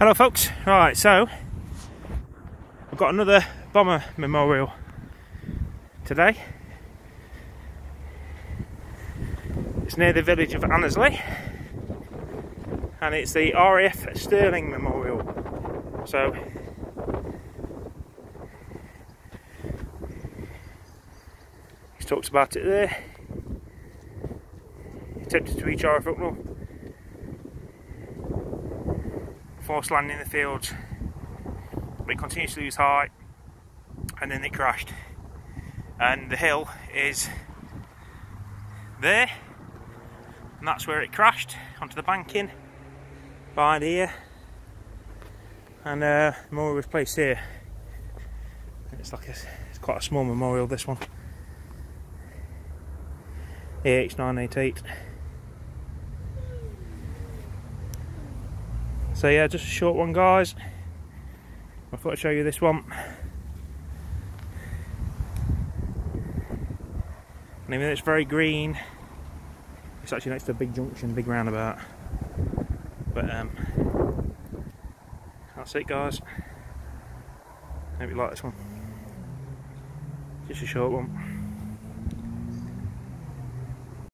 Hello folks, right, so I've got another bomber memorial today. It's near the village of Annesley and it's the RAF Stirling memorial. So he talks about it there. Attempted to reach RAF Upnor. Forced landing in the fields, but it continues to lose height and then it crashed, and the hill is there and that's where it crashed onto the banking behind here, and the memorial was placed here. It's like it's quite a small memorial, this one, EH988. So yeah, just a short one guys, I thought I'd show you this one. And even though it's very green, it's actually next to a big junction, big roundabout. But that's it guys, hope you like this one, just a short one.